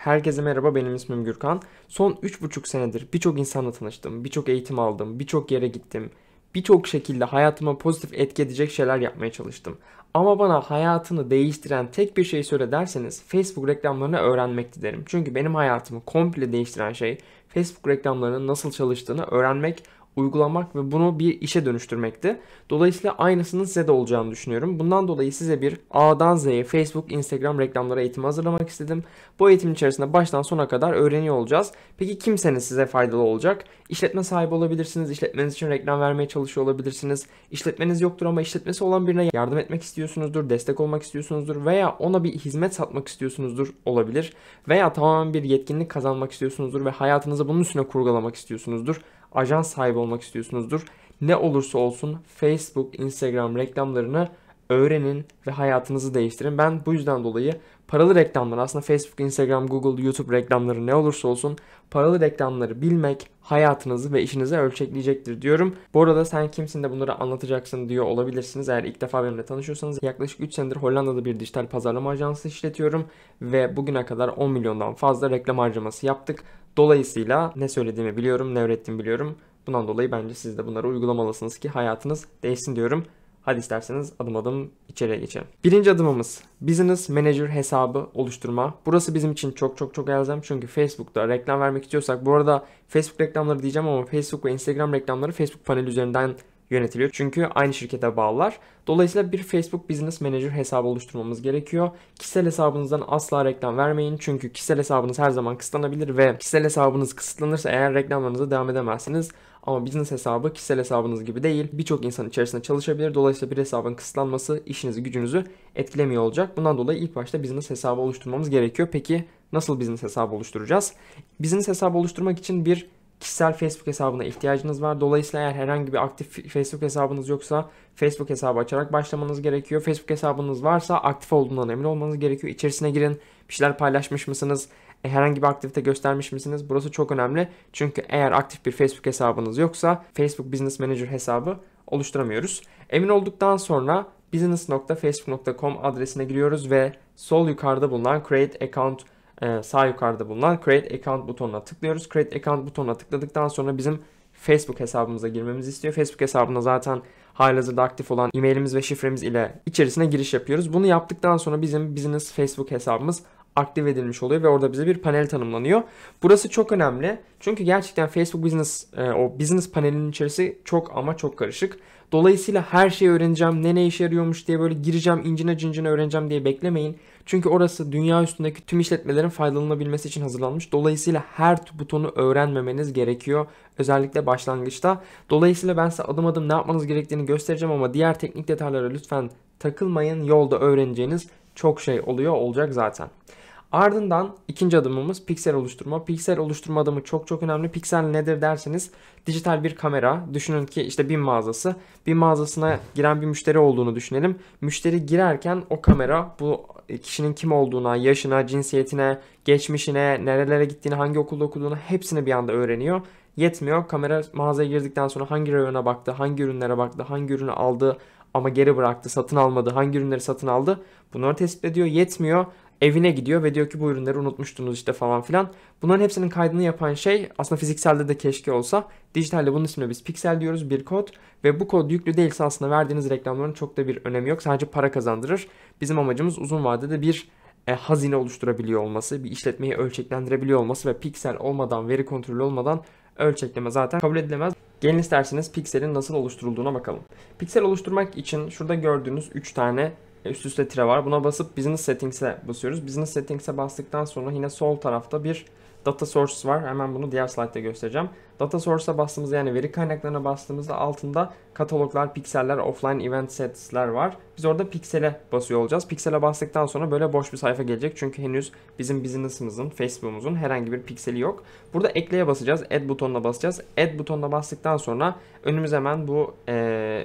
Herkese merhaba, benim ismim Gürkan. Son 3,5 senedir birçok insanla tanıştım, birçok eğitim aldım, birçok yere gittim. Birçok şekilde hayatıma pozitif etki edecek şeyler yapmaya çalıştım. Ama bana hayatını değiştiren tek bir şey söyle derseniz Facebook reklamlarını öğrenmekti derim. Çünkü benim hayatımı komple değiştiren şey Facebook reklamlarının nasıl çalıştığını öğrenmek, uygulamak ve bunu bir işe dönüştürmekti. Dolayısıyla aynısının size de olacağını düşünüyorum. Bundan dolayı size bir A'dan Z'ye Facebook, Instagram reklamları eğitimi hazırlamak istedim. Bu eğitim içerisinde baştan sona kadar öğreniyor olacağız. Peki kimseniz size faydalı olacak? İşletme sahibi olabilirsiniz. İşletmeniz için reklam vermeye çalışıyor olabilirsiniz. İşletmeniz yoktur ama işletmesi olan birine yardım etmek istiyorsunuzdur, destek olmak istiyorsunuzdur veya ona bir hizmet satmak istiyorsunuzdur olabilir. Veya tamamen bir yetkinlik kazanmak istiyorsunuzdur ve hayatınızı bunun üstüne kurgulamak istiyorsunuzdur. Ajans sahibi olmak istiyorsunuzdur. Ne olursa olsun Facebook, Instagram reklamlarını öğrenin ve hayatınızı değiştirin. Ben bu yüzden dolayı paralı reklamları, aslında Facebook, Instagram, Google, YouTube reklamları ne olursa olsun paralı reklamları bilmek hayatınızı ve işinizi ölçekleyecektir diyorum. Bu arada sen kimsin de bunları anlatacaksın diyor olabilirsiniz. Eğer ilk defa benimle tanışıyorsanız yaklaşık 3 senedir Hollanda'da bir dijital pazarlama ajansı işletiyorum ve bugüne kadar 10 milyondan fazla reklam harcaması yaptık. Dolayısıyla ne söylediğimi biliyorum, ne öğrettiğimi biliyorum. Bundan dolayı bence siz de bunları uygulamalısınız ki hayatınız değişsin diyorum. Hadi isterseniz adım adım içeriye geçelim. Birinci adımımız Business Manager hesabı oluşturma. Burası bizim için çok elzem. Çünkü Facebook'ta reklam vermek istiyorsak, bu arada Facebook reklamları diyeceğim ama Facebook ve Instagram reklamları Facebook paneli üzerinden yönetiliyor. Çünkü aynı şirkete bağlılar. Dolayısıyla bir Facebook Business Manager hesabı oluşturmamız gerekiyor. Kişisel hesabınızdan asla reklam vermeyin. Çünkü kişisel hesabınız her zaman kısıtlanabilir ve kişisel hesabınız kısıtlanırsa eğer reklamlarınıza devam edemezsiniz. Ama business hesabı kişisel hesabınız gibi değil. Birçok insan içerisinde çalışabilir. Dolayısıyla bir hesabın kısıtlanması işinizi, gücünüzü etkilemiyor olacak. Bundan dolayı ilk başta business hesabı oluşturmamız gerekiyor. Peki nasıl business hesabı oluşturacağız? Business hesabı oluşturmak için bir kişisel Facebook hesabına ihtiyacınız var. Dolayısıyla eğer herhangi bir aktif Facebook hesabınız yoksa Facebook hesabı açarak başlamanız gerekiyor. Facebook hesabınız varsa aktif olduğundan emin olmanız gerekiyor. İçerisine girin. Bir şeyler paylaşmış mısınız? Herhangi bir aktivite göstermiş misiniz? Burası çok önemli. Çünkü eğer aktif bir Facebook hesabınız yoksa Facebook Business Manager hesabı oluşturamıyoruz. Emin olduktan sonra business.facebook.com adresine giriyoruz ve sol yukarıda bulunan Create Account, sağ yukarıda bulunan Create Account butonuna tıklıyoruz. Create Account butonuna tıkladıktan sonra bizim Facebook hesabımıza girmemizi istiyor. Facebook hesabına zaten halihazırda aktif olan e-mailimiz ve şifremiz ile içerisine giriş yapıyoruz. Bunu yaptıktan sonra bizim Business Facebook hesabımız aktif edilmiş oluyor ve orada bize bir panel tanımlanıyor. Burası çok önemli. Çünkü gerçekten Facebook Business, o Business panelinin içerisi çok ama çok karışık. Dolayısıyla her şeyi öğreneceğim, ne işe yarıyormuş diye böyle gireceğim, incine cincine öğreneceğim diye beklemeyin. Çünkü orası dünya üstündeki tüm işletmelerin faydalanabilmesi için hazırlanmış. Dolayısıyla her butonu öğrenmemeniz gerekiyor. Özellikle başlangıçta. Dolayısıyla ben size adım adım ne yapmanız gerektiğini göstereceğim ama diğer teknik detaylara lütfen takılmayın. Yolda öğreneceğiniz çok şey olacak zaten. Ardından ikinci adımımız piksel oluşturma. Piksel oluşturma adımı çok önemli. Piksel nedir derseniz dijital bir kamera. Düşünün ki işte BİM mağazası. BİM mağazasına giren bir müşteri olduğunu düşünelim. Müşteri girerken o kamera bu kişinin kim olduğuna, yaşına, cinsiyetine, geçmişine, nerelere gittiğini, hangi okulda okuduğunu hepsini bir anda öğreniyor. Yetmiyor. Kamera mağazaya girdikten sonra hangi rayona baktı, hangi ürünlere baktı, hangi ürünü aldı ama geri bıraktı, satın almadı, hangi ürünleri satın aldı bunları tespit ediyor. Yetmiyor. Evine gidiyor ve diyor ki bu ürünleri unutmuştunuz işte falan filan. Bunların hepsinin kaydını yapan şey aslında fizikselde de keşke olsa. Dijitalde bunun ismini biz piksel diyoruz, bir kod. Ve bu kod yüklü değilse aslında verdiğiniz reklamların çok da bir önemi yok. Sadece para kazandırır. Bizim amacımız uzun vadede bir hazine oluşturabiliyor olması, bir işletmeyi ölçeklendirebiliyor olması ve piksel olmadan, veri kontrolü olmadan ölçekleme zaten kabul edilemez. Gelin isterseniz pikselin nasıl oluşturulduğuna bakalım. Piksel oluşturmak için şurada gördüğünüz 3 tane üst üste tire var. Buna basıp Business Settings'e basıyoruz. Business Settings'e bastıktan sonra yine sol tarafta bir Data Source var. Hemen bunu diğer slide'da göstereceğim. Data Source'a bastığımızda, yani veri kaynaklarına bastığımızda altında kataloglar, pikseller, offline event sets'ler var. Biz orada piksele basıyor olacağız. Piksele bastıktan sonra böyle boş bir sayfa gelecek. Çünkü henüz bizim business'ımızın, Facebook'umuzun herhangi bir pikseli yok. Burada ekleye basacağız. Add butonuna basacağız. Add butonuna bastıktan sonra önümüze hemen bu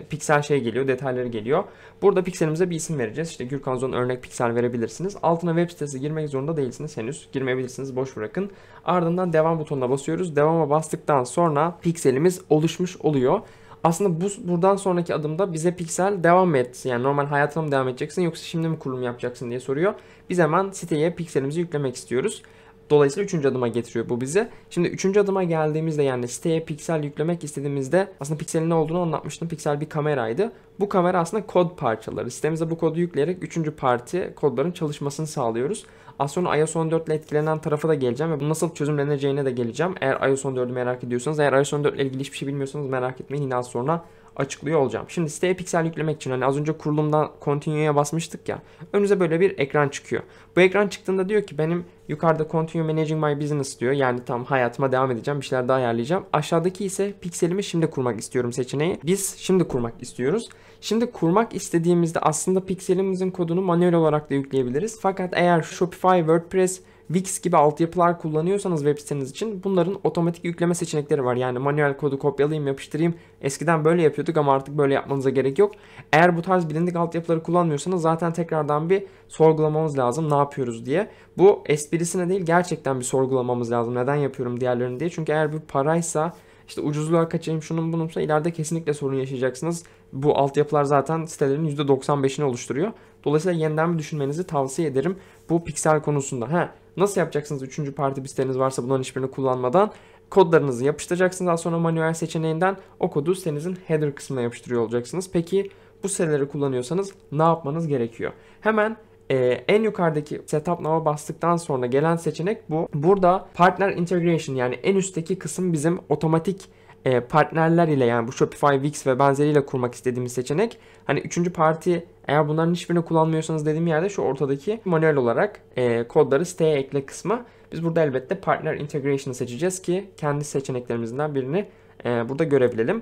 piksel şey geliyor, detayları geliyor. Burada pikselimize bir isim vereceğiz. İşte Gürkan Zon örnek piksel verebilirsiniz. Altına web sitesi girmek zorunda değilsiniz henüz. Girmeyebilirsiniz. Boş bırakın. Ardından devam butonuna basıyoruz. Devama bastıktan sonra pikselimiz oluşmuş oluyor. Aslında buradan sonraki adımda bize piksel devam et, yani normal hayatına mı devam edeceksin yoksa şimdi mi kurulum yapacaksın diye soruyor. Biz hemen siteye pikselimizi yüklemek istiyoruz. Dolayısıyla 3. adıma getiriyor bu bize. Şimdi 3. adıma geldiğimizde, yani siteye piksel yüklemek istediğimizde, aslında pikselin ne olduğunu anlatmıştım. Piksel bir kameraydı. Bu kamera aslında kod parçaları. Sistemimize bu kodu yükleyerek 3. parti kodların çalışmasını sağlıyoruz. Az sonra iOS 14 ile etkilenen tarafa da geleceğim ve bu nasıl çözümleneceğine de geleceğim. Eğer iOS 14'ü merak ediyorsanız, eğer iOS 14 ile ilgili hiçbir şey bilmiyorsanız merak etmeyin, yine az sonra açıklıyor olacağım. Şimdi siteye piksel yüklemek için, hani az önce kurulumdan Continue'ya basmıştık ya, önünüze böyle bir ekran çıkıyor. Bu ekran çıktığında diyor ki benim yukarıda Continue Managing My Business diyor. Yani tam hayatıma devam edeceğim, bir şeyler daha ayarlayacağım. Aşağıdaki ise pikselimi şimdi kurmak istiyorum seçeneği. Biz şimdi kurmak istiyoruz. Şimdi kurmak istediğimizde aslında pikselimizin kodunu manuel olarak da yükleyebiliriz. Fakat eğer Shopify, WordPress, Wix gibi altyapılar kullanıyorsanız web siteniz için bunların otomatik yükleme seçenekleri var. Yani manuel kodu kopyalayayım, yapıştırayım. Eskiden böyle yapıyorduk ama artık böyle yapmanıza gerek yok. Eğer bu tarz bilindik altyapıları kullanmıyorsanız zaten tekrardan bir sorgulamamız lazım ne yapıyoruz diye. Bu esprisine değil, gerçekten bir sorgulamamız lazım. Neden yapıyorum diğerlerini diye. Çünkü eğer bu paraysa, işte ucuzluğa kaçayım şunun bununsa, ileride kesinlikle sorun yaşayacaksınız. Bu altyapılar zaten sitelerin %95'ini oluşturuyor. Dolayısıyla yeniden bir düşünmenizi tavsiye ederim bu piksel konusunda. Nasıl yapacaksınız? 3. parti bir siteniz varsa bunların hiçbirini kullanmadan kodlarınızı yapıştıracaksınız. Daha sonra manuel seçeneğinden o kodu sitenizin header kısmına yapıştırıyor olacaksınız. Peki bu siteleri kullanıyorsanız ne yapmanız gerekiyor? Hemen en yukarıdaki Setup Now'a bastıktan sonra gelen seçenek bu. Burada Partner Integration, yani en üstteki kısım bizim otomatik partnerler ile, yani bu Shopify, Wix ve benzeriyle kurmak istediğimiz seçenek. Hani 3. parti, eğer bunların hiçbirini kullanmıyorsanız dediğim yerde şu ortadaki manuel olarak kodları siteye ekle kısmı. Biz burada elbette Partner Integration'ı seçeceğiz ki kendi seçeneklerimizden birini burada görebilelim.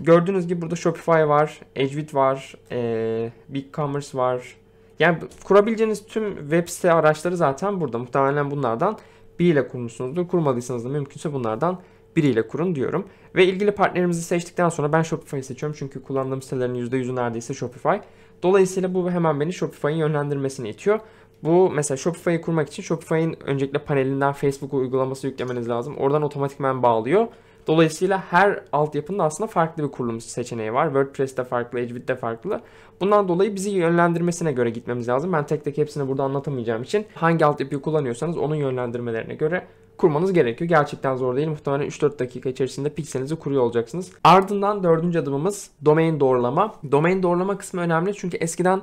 Gördüğünüz gibi burada Shopify var, Edgewit var, BigCommerce var. Yani kurabileceğiniz tüm web site araçları zaten burada. Muhtemelen bunlardan biriyle kurmuşsunuzdur. Kurmadıysanız da mümkünse bunlardan biriyle kurun diyorum. Ve ilgili partnerimizi seçtikten sonra ben Shopify'ı seçiyorum. Çünkü kullandığım sitelerin %100'ü neredeyse Shopify. Dolayısıyla bu hemen beni Shopify'ın yönlendirmesini itiyor. Bu mesela Shopify'ı kurmak için Shopify'ın öncelikle panelinden Facebook uygulaması yüklemeniz lazım. Oradan otomatikman bağlıyor. Dolayısıyla her altyapının aslında farklı bir kurulum seçeneği var. WordPress'te farklı, Edgewit'te farklı. Bundan dolayı bizi yönlendirmesine göre gitmemiz lazım. Ben tek tek hepsini burada anlatamayacağım için hangi altyapıyı kullanıyorsanız onun yönlendirmelerine göre kurmanız gerekiyor. Gerçekten zor değil. Muhtemelen 3-4 dakika içerisinde pikselinizi kuruyor olacaksınız. Ardından 4. adımımız domain doğrulama. Domain doğrulama kısmı önemli çünkü eskiden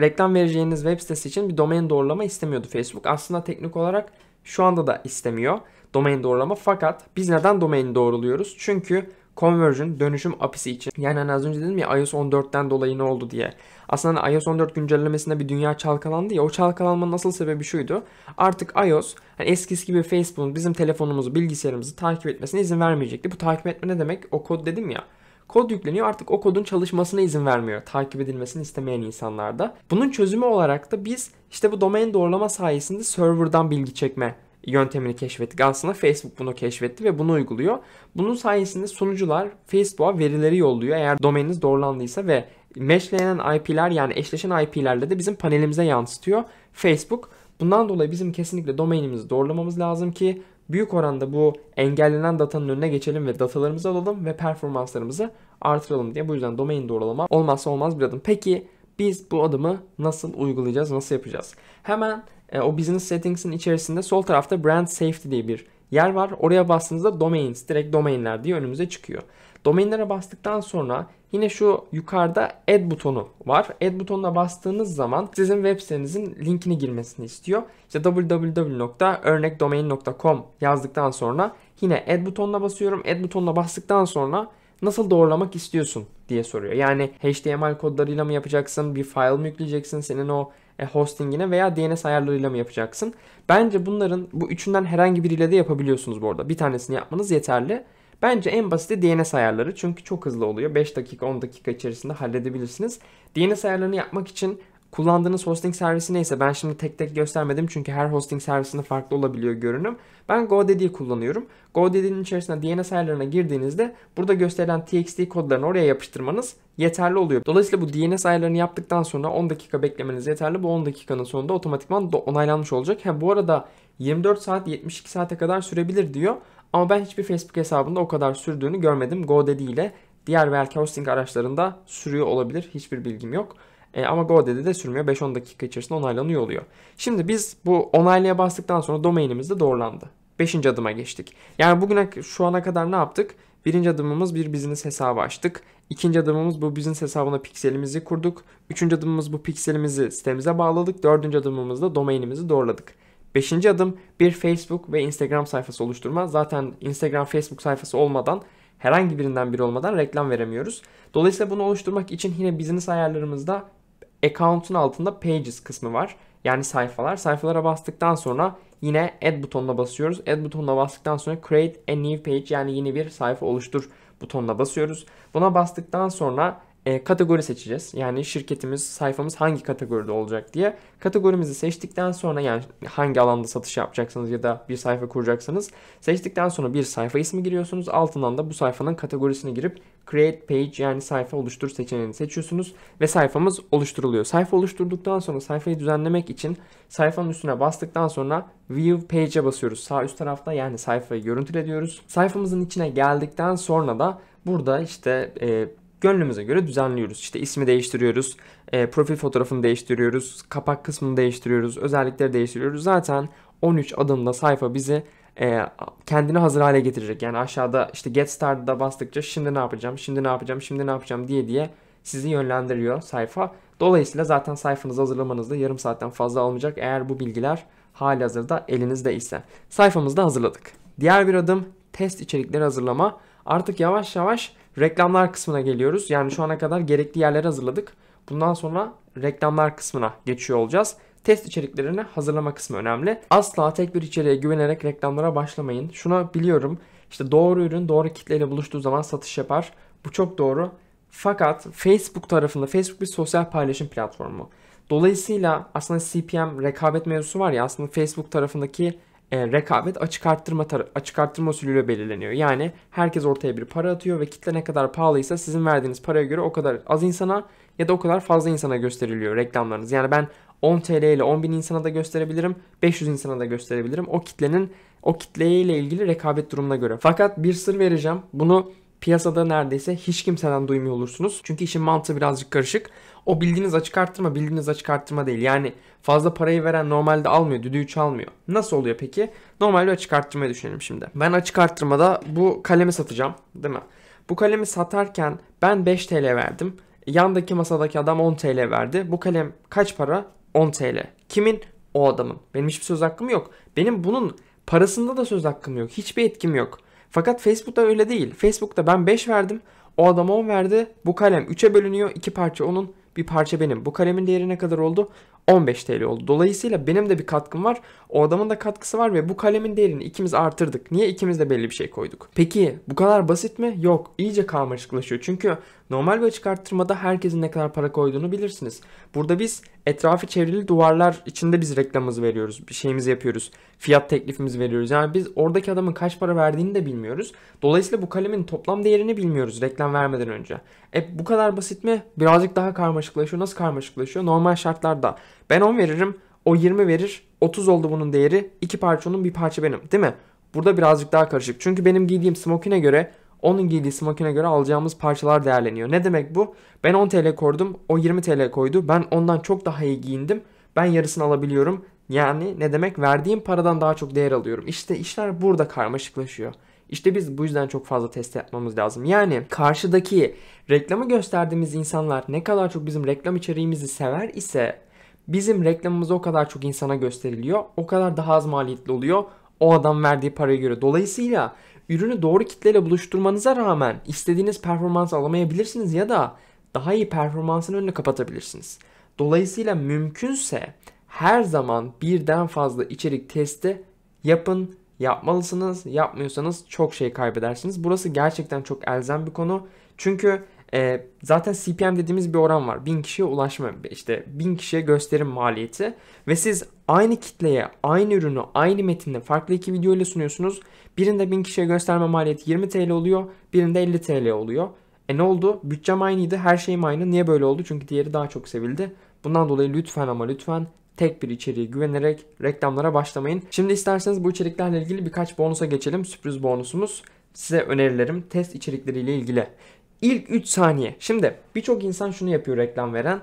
reklam vereceğiniz web sitesi için bir domain doğrulama istemiyordu Facebook. Aslında teknik olarak şu anda da istemiyor domain doğrulama, fakat biz neden domain doğruluyoruz? Çünkü conversion, dönüşüm API'si için. Yani hani az önce dedim ya iOS 14'ten dolayı ne oldu diye. Aslında hani iOS 14 güncellemesinde bir dünya çalkalandı ya, o çalkalanmanın asıl sebebi şuydu. Artık iOS hani eskisi gibi Facebook'un bizim telefonumuzu, bilgisayarımızı takip etmesine izin vermeyecekti. Bu takip etme ne demek? O kod dedim ya. Kod yükleniyor, artık o kodun çalışmasına izin vermiyor. Takip edilmesini istemeyen insanlarda. Bunun çözümü olarak da biz işte bu domain doğrulama sayesinde serverdan bilgi çekme yöntemini keşfettik. Aslında Facebook bunu keşfetti ve bunu uyguluyor. Bunun sayesinde sunucular Facebook'a verileri yolluyor. Eğer domaininiz doğrulandıysa ve meshlenen IP'ler, yani eşleşen IP'lerle de bizim panelimize yansıtıyor Facebook. Bundan dolayı bizim kesinlikle domainimizi doğrulamamız lazım ki büyük oranda bu engellenen datanın önüne geçelim ve datalarımızı alalım ve performanslarımızı artıralım diye. Bu yüzden domain doğrulama olmazsa olmaz bir adım. Peki biz bu adımı nasıl uygulayacağız, nasıl yapacağız? Hemen o Business Settings'in içerisinde sol tarafta Brand Safety diye bir yer var. Oraya bastığınızda Domains, direkt Domainler diye önümüze çıkıyor. Domainlere bastıktan sonra yine şu yukarıda Add butonu var. Add butonuna bastığınız zaman sizin web sitenizin linkini girmesini istiyor. İşte www.örnekdomain.com yazdıktan sonra yine Add butonuna basıyorum. Add butonuna bastıktan sonra nasıl doğrulamak istiyorsun diye soruyor. Yani HTML kodlarıyla mı yapacaksın, bir file mi yükleyeceksin, senin o hostingine veya DNS ayarlarıyla mı yapacaksın? Bence bunların bu üçünden herhangi biriyle de yapabiliyorsunuz bu arada. Bir tanesini yapmanız yeterli. Bence en basiti DNS ayarları, çünkü çok hızlı oluyor. 5 dakika 10 dakika içerisinde halledebilirsiniz. DNS ayarlarını yapmak için kullandığınız hosting servisi neyse, ben şimdi tek tek göstermedim çünkü her hosting servisinde farklı olabiliyor görünüm. Ben GoDaddy kullanıyorum. GoDaddy'nin içerisinde DNS ayarlarına girdiğinizde burada gösterilen txt kodlarını oraya yapıştırmanız yeterli oluyor. Dolayısıyla bu DNS ayarlarını yaptıktan sonra 10 dakika beklemeniz yeterli. Bu 10 dakikanın sonunda otomatikman onaylanmış olacak. Bu arada 24 saat 72 saate kadar sürebilir diyor. Ama ben hiçbir Facebook hesabında o kadar sürdüğünü görmedim. GoDaddy ile diğer belki hosting araçlarında sürüyor olabilir. Hiçbir bilgim yok. Ama GoDaddy'de de sürmüyor. 5-10 dakika içerisinde onaylanıyor oluyor. Şimdi biz bu onaylaya bastıktan sonra domainimiz de doğrulandı. 5. adıma geçtik. Yani şu ana kadar ne yaptık? 1. adımımız bir business hesabı açtık. 2. adımımız bu business hesabına pikselimizi kurduk. 3. adımımız bu pikselimizi sitemize bağladık. 4. adımımız da domainimizi doğruladık. 5. adım bir Facebook ve Instagram sayfası oluşturma. Zaten Instagram, Facebook sayfası olmadan, herhangi birinden biri olmadan reklam veremiyoruz. Dolayısıyla bunu oluşturmak için yine business ayarlarımızda account'un altında pages kısmı var. Yani sayfalar. Sayfalara bastıktan sonra yine add butonuna basıyoruz. Add butonuna bastıktan sonra create a new page, yani yeni bir sayfa oluştur butonuna basıyoruz. Buna bastıktan sonra kategori seçeceğiz. Yani şirketimiz, sayfamız hangi kategoride olacak diye. Kategorimizi seçtikten sonra, yani hangi alanda satış yapacaksanız ya da bir sayfa kuracaksanız, seçtikten sonra bir sayfa ismi giriyorsunuz. Altından da bu sayfanın kategorisini girip create page, yani sayfa oluştur seçeneğini seçiyorsunuz ve sayfamız oluşturuluyor. Sayfa oluşturduktan sonra sayfayı düzenlemek için sayfanın üstüne bastıktan sonra view page'e basıyoruz. Sağ üst tarafta, yani sayfayı görüntülediyoruz. Sayfamızın içine geldikten sonra da burada işte gönlümüze göre düzenliyoruz. İşte ismi değiştiriyoruz, profil fotoğrafını değiştiriyoruz, kapak kısmını değiştiriyoruz, özellikleri değiştiriyoruz. Zaten 13 adımda sayfa bizi kendini hazır hale getirecek. Yani aşağıda işte Get Started'a bastıkça şimdi ne yapacağım, şimdi ne yapacağım, şimdi ne yapacağım diye sizi yönlendiriyor sayfa. Dolayısıyla zaten sayfanızı hazırlamanızda yarım saatten fazla almayacak, eğer bu bilgiler hali hazırda elinizde ise. Sayfamızı da hazırladık. Diğer bir adım test içerikleri hazırlama. Artık yavaş yavaş reklamlar kısmına geliyoruz. Yani şu ana kadar gerekli yerleri hazırladık. Bundan sonra reklamlar kısmına geçiyor olacağız. Test içeriklerini hazırlama kısmı önemli. Asla tek bir içeriğe güvenerek reklamlara başlamayın. Şunu biliyorum, işte doğru ürün doğru kitleyle buluştuğu zaman satış yapar. Bu çok doğru. Fakat Facebook tarafında, Facebook bir sosyal paylaşım platformu. Dolayısıyla aslında CPM rekabet mevzusu var ya, aslında Facebook tarafındaki rekabet açık arttırma usulüyle belirleniyor. Yani herkes ortaya bir para atıyor ve kitle ne kadar pahalıysa sizin verdiğiniz paraya göre o kadar az insana ya da o kadar fazla insana gösteriliyor reklamlarınız. Yani ben 10 TL ile 10.000 insana da gösterebilirim, 500 insana da gösterebilirim. O kitleyle ilgili rekabet durumuna göre. Fakat bir sır vereceğim. Bunu piyasada neredeyse hiç kimseden duymuyor olursunuz. Çünkü işin mantığı birazcık karışık. O bildiğiniz açık arttırma değil. Yani fazla parayı veren normalde almıyor, düdüğü çalmıyor. Nasıl oluyor peki? Normal bir açık arttırmayı düşünelim şimdi. Ben açık arttırmada bu kalemi satacağım, değil mi? Bu kalemi satarken ben 5 TL verdim. Yandaki masadaki adam 10 TL verdi. Bu kalem kaç para? 10 TL. Kimin? O adamın. Benim hiçbir söz hakkım yok. Benim bunun parasında da söz hakkım yok. Hiçbir etkim yok. Fakat Facebook'ta öyle değil. Facebook'ta ben 5 verdim, o adam 10 verdi. Bu kalem 3'e bölünüyor. 2 parça onun, bir parça benim. Bu kalemin değeri ne kadar oldu? 15 TL oldu. Dolayısıyla benim de bir katkım var, o adamın da katkısı var ve bu kalemin değerini ikimiz artırdık. Niye? İkimiz de belli bir şey koyduk. Peki bu kadar basit mi? Yok. İyice karmaşıklaşıyor. Çünkü normal bir açık arttırmada herkesin ne kadar para koyduğunu bilirsiniz. Burada biz etrafı çevrili duvarlar içinde biz reklamımızı veriyoruz. Bir şeyimizi yapıyoruz. Fiyat teklifimizi veriyoruz. Yani biz oradaki adamın kaç para verdiğini de bilmiyoruz. Dolayısıyla bu kalemin toplam değerini bilmiyoruz reklam vermeden önce. Bu kadar basit mi? Birazcık daha karmaşıklaşıyor. Nasıl karmaşıklaşıyor? Normal şartlarda ben 10 veririm, o 20 verir, 30 oldu bunun değeri, 2 parça onun, bir parça benim, değil mi? Burada birazcık daha karışık. Çünkü benim giydiğim smokin'e göre, onun giydiği smokin'e göre alacağımız parçalar değerleniyor. Ne demek bu? Ben 10 TL koydum, o 20 TL koydu, ben ondan çok daha iyi giyindim, ben yarısını alabiliyorum. Yani ne demek? Verdiğim paradan daha çok değer alıyorum. İşte işler burada karmaşıklaşıyor. İşte biz bu yüzden çok fazla test yapmamız lazım. Yani karşıdaki reklamı gösterdiğimiz insanlar ne kadar çok bizim reklam içeriğimizi sever ise, bizim reklamımız o kadar çok insana gösteriliyor, o kadar daha az maliyetli oluyor o adam verdiği paraya göre. Dolayısıyla ürünü doğru kitleyle buluşturmanıza rağmen istediğiniz performansı alamayabilirsiniz ya da daha iyi performansın önünü kapatabilirsiniz. Dolayısıyla mümkünse her zaman birden fazla içerik testi yapın, yapmalısınız. Yapmıyorsanız çok şey kaybedersiniz. Burası gerçekten çok elzem bir konu. Çünkü zaten CPM dediğimiz bir oran var. 1000 kişiye ulaşma, işte 1000 kişiye gösterim maliyeti ve siz aynı kitleye aynı ürünü aynı metinde farklı iki video ile sunuyorsunuz. Birinde 1000 kişiye gösterme maliyeti 20 TL oluyor, birinde 50 TL oluyor. Ne oldu? Bütçem aynıydı, her şeyim aynı. Niye böyle oldu? Çünkü diğeri daha çok sevildi. Bundan dolayı lütfen ama lütfen tek bir içeriğe güvenerek reklamlara başlamayın. Şimdi isterseniz bu içeriklerle ilgili birkaç bonusa geçelim. Sürpriz bonusumuz, size önerilerim test içerikleriyle ilgili. İlk 3 saniye. Şimdi birçok insan şunu yapıyor reklam veren.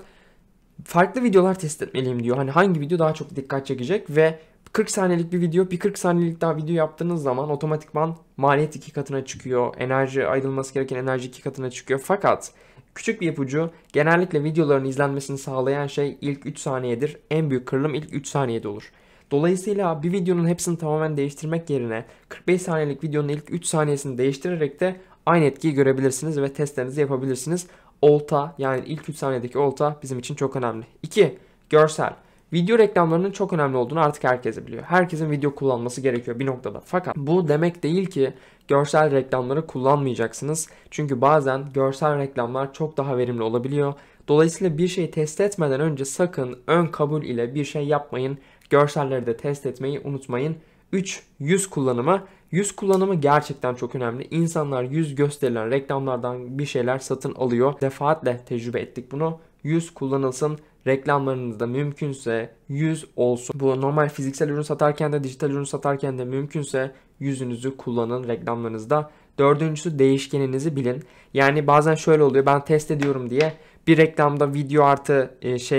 farklı videolar test etmeliyim diyor. Hani hangi video daha çok dikkat çekecek ve 40 saniyelik bir video, bir 40 saniyelik daha video yaptığınız zaman otomatikman maliyet 2 katına çıkıyor. Enerji, ayrılması gereken enerji 2 katına çıkıyor. Fakat küçük bir ipucu, genellikle videoların izlenmesini sağlayan şey ilk 3 saniyedir. En büyük kırılım ilk 3 saniyede olur. Dolayısıyla bir videonun hepsini tamamen değiştirmek yerine 45 saniyelik videonun ilk 3 saniyesini değiştirerek de aynı etkiyi görebilirsiniz ve testlerinizi yapabilirsiniz. Olta, yani ilk 3 saniyedeki olta bizim için çok önemli. 2. Görsel. Video reklamlarının çok önemli olduğunu artık herkes biliyor. Herkesin video kullanması gerekiyor bir noktada. Fakat bu demek değil ki görsel reklamları kullanmayacaksınız. Çünkü bazen görsel reklamlar çok daha verimli olabiliyor. Dolayısıyla bir şeyi test etmeden önce sakın ön kabul ile bir şey yapmayın. Görselleri de test etmeyi unutmayın. 3. Yüz kullanımı. Yüz kullanımı gerçekten çok önemli. İnsanlar yüz gösterilen reklamlardan bir şeyler satın alıyor. Defaatle tecrübe ettik bunu. Yüz kullanılsın. Reklamlarınızda mümkünse yüz olsun. Bu normal fiziksel ürün satarken de dijital ürün satarken de mümkünse yüzünüzü kullanın reklamlarınızda. 4. değişkeninizi bilin. Yani bazen şöyle oluyor, ben test ediyorum diye bir reklamda video artı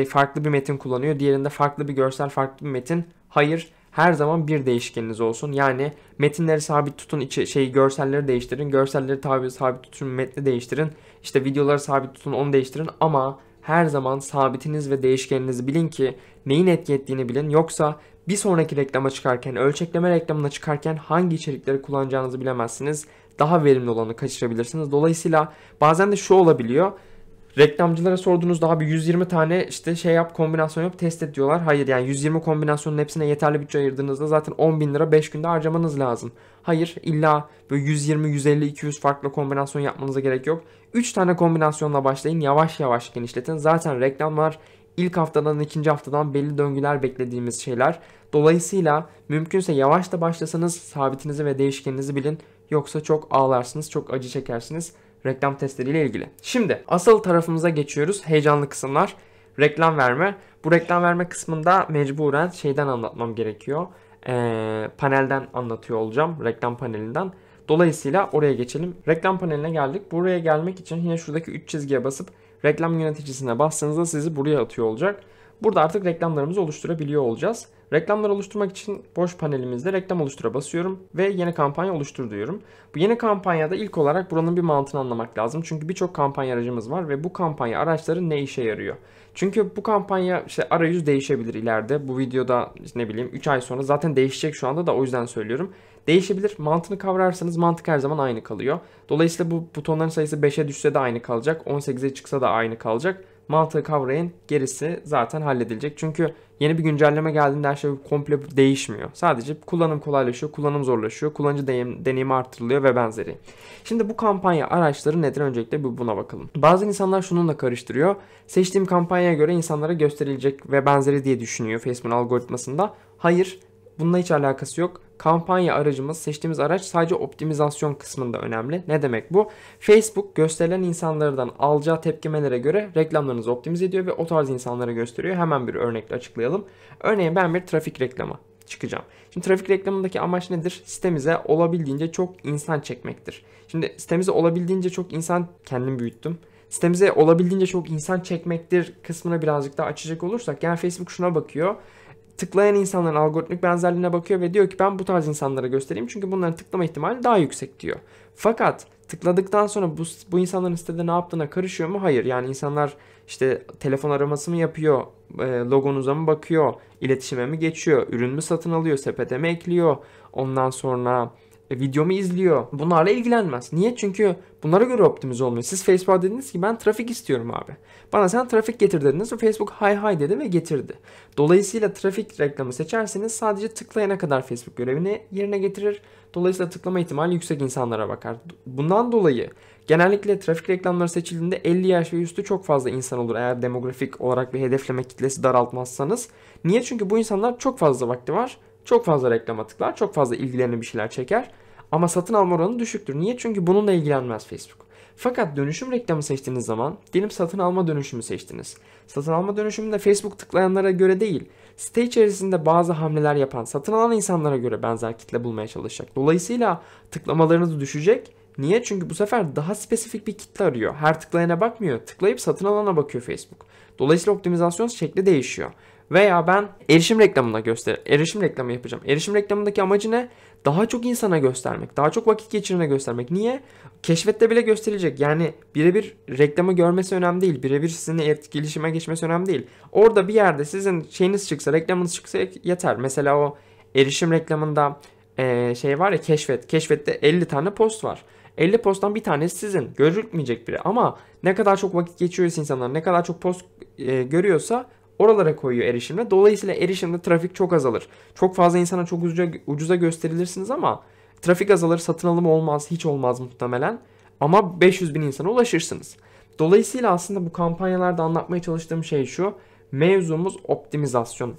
farklı bir metin kullanıyor. Diğerinde farklı bir görsel, farklı bir metin. Hayır, her zaman bir değişkeniniz olsun. Yani metinleri sabit tutun, görselleri değiştirin. Görselleri sabit tutun, metni değiştirin. İşte videoları sabit tutun, onu değiştirin ama her zaman sabitiniz ve değişkeninizi bilin ki neyin etki ettiğini bilin. Yoksa bir sonraki reklama çıkarken, ölçekleme reklamına çıkarken hangi içerikleri kullanacağınızı bilemezsiniz. Daha verimli olanı kaçırabilirsiniz. Dolayısıyla bazen de şu olabiliyor. Reklamcılara sorduğunuzda abi 120 tane kombinasyon yap, test et diyorlar. Hayır, yani 120 kombinasyonun hepsine yeterli bütçe ayırdığınızda zaten 10.000 lira 5 günde harcamanız lazım. Hayır, illa böyle 120, 150, 200 farklı kombinasyon yapmanıza gerek yok. 3 tane kombinasyonla başlayın, yavaş yavaş genişletin. Zaten reklamlar ilk haftadan, ikinci haftadan belli döngüler beklediğimiz şeyler. Dolayısıyla mümkünse yavaş da başlasanız sabitinizi ve değişkeninizi bilin. Yoksa çok ağlarsınız, çok acı çekersiniz reklam testleriyle ilgili. Şimdi asıl tarafımıza geçiyoruz. Heyecanlı kısımlar. Reklam verme. Bu reklam verme kısmında mecburen anlatmam gerekiyor. Panelden anlatıyor olacağım. Reklam panelinden. Dolayısıyla oraya geçelim. Reklam paneline geldik. Buraya gelmek için yine şuradaki 3 çizgiye basıp reklam yöneticisine bastığınızda sizi buraya atıyor olacak. Burada artık reklamlarımızı oluşturabiliyor olacağız. Reklamları oluşturmak için boş panelimizde reklam oluştura basıyorum ve yeni kampanya oluştur diyorum. Bu yeni kampanyada ilk olarak buranın bir mantığını anlamak lazım. Çünkü birçok kampanya aracımız var ve bu kampanya araçları ne işe yarıyor? Çünkü bu kampanya arayüz değişebilir ileride. Bu videoda 3 ay sonra zaten değişecek, şu anda da o yüzden söylüyorum. Değişebilir. Mantığını kavrarsanız mantık her zaman aynı kalıyor. Dolayısıyla bu butonların sayısı 5'e düşse de aynı kalacak. 18'e çıksa da aynı kalacak. Mantığı kavrayın, gerisi zaten halledilecek. Çünkü yeni bir güncelleme geldiğinde her şey komple değişmiyor. Sadece kullanım kolaylaşıyor, kullanım zorlaşıyor, kullanıcı deneyimi artırılıyor ve benzeri. Şimdi bu kampanya araçları nedir? Öncelikle buna bakalım. Bazı insanlar şununla karıştırıyor. Seçtiğim kampanyaya göre insanlara gösterilecek ve benzeri diye düşünüyor Facebook'un algoritmasında. Hayır, bununla hiç alakası yok. Kampanya aracımız, seçtiğimiz araç sadece optimizasyon kısmında önemli. Ne demek bu? Facebook gösterilen insanlardan alacağı tepkimelere göre reklamlarınızı optimize ediyor ve o tarz insanlara gösteriyor. Hemen bir örnekle açıklayalım. Örneğin ben bir trafik reklamı çıkacağım. Şimdi trafik reklamındaki amaç nedir? Sitemize olabildiğince çok insan çekmektir. Şimdi sitemize olabildiğince çok insan, kendim büyüttüm. Sitemize olabildiğince çok insan çekmektir kısmını birazcık daha açacak olursak, yani Facebook şuna bakıyor. Tıklayan insanların algoritmik benzerliğine bakıyor ve diyor ki ben bu tarz insanlara göstereyim çünkü bunların tıklama ihtimali daha yüksek diyor. Fakat tıkladıktan sonra bu insanların sitede ne yaptığına karışıyor mu? Hayır, yani insanlar telefon araması mı yapıyor, logonuza mı bakıyor, iletişime mi geçiyor, ürün mü satın alıyor, sepete mi ekliyor, ondan sonra videomu izliyor. Bunlarla ilgilenmez. Niye? Çünkü bunlara göre optimize olmuyor. Siz Facebook'a dediniz ki ben trafik istiyorum abi. Bana sen trafik getir dediniz ve Facebook hay hay dedi ve getirdi. Dolayısıyla trafik reklamı seçerseniz sadece tıklayana kadar Facebook görevini yerine getirir. Dolayısıyla tıklama ihtimali yüksek insanlara bakar. Bundan dolayı genellikle trafik reklamları seçildiğinde 50 yaş ve üstü çok fazla insan olur eğer demografik olarak bir hedefleme kitlesi daraltmazsanız. Niye? Çünkü bu insanlar çok fazla vakti var. Çok fazla reklama tıklar, çok fazla ilgilerini bir şeyler çeker ama satın alma oranı düşüktür. Niye? Çünkü bununla ilgilenmez Facebook. Fakat dönüşüm reklamı seçtiğiniz zaman, diyelim satın alma dönüşümü seçtiniz. Satın alma dönüşümünde Facebook tıklayanlara göre değil, site içerisinde bazı hamleler yapan, satın alan insanlara göre benzer kitle bulmaya çalışacak. Dolayısıyla tıklamalarınız düşecek. Niye? Çünkü bu sefer daha spesifik bir kitle arıyor. Her tıklayana bakmıyor. Tıklayıp satın alana bakıyor Facebook. Dolayısıyla optimizasyon şekli değişiyor. Veya ben erişim reklamına erişim reklamı yapacağım. Erişim reklamındaki amacı ne? Daha çok insana göstermek. Daha çok vakit geçirene göstermek. Niye? Keşfette bile gösterilecek. Yani birebir reklamı görmesi önemli değil. Birebir sizinle iletişime geçmesi önemli değil. Orada bir yerde sizin şeyiniz çıksa, reklamınız çıksa yeter. Mesela o erişim reklamında şey var ya, keşfet. Keşfette 50 tane post var. 50 posttan bir tanesi sizin. Görülmeyecek biri. Ama ne kadar çok vakit geçiriyorsa insanlar, ne kadar çok post görüyorsa oralara koyuyor erişimle. Dolayısıyla erişimde trafik çok azalır. Çok fazla insana çok ucuza gösterilirsiniz ama trafik azalır, satın alımı olmaz, hiç olmaz muhtemelen. Ama 500 bin insana ulaşırsınız. Dolayısıyla aslında bu kampanyalarda anlatmaya çalıştığım şey şu. Mevzumuz optimizasyon.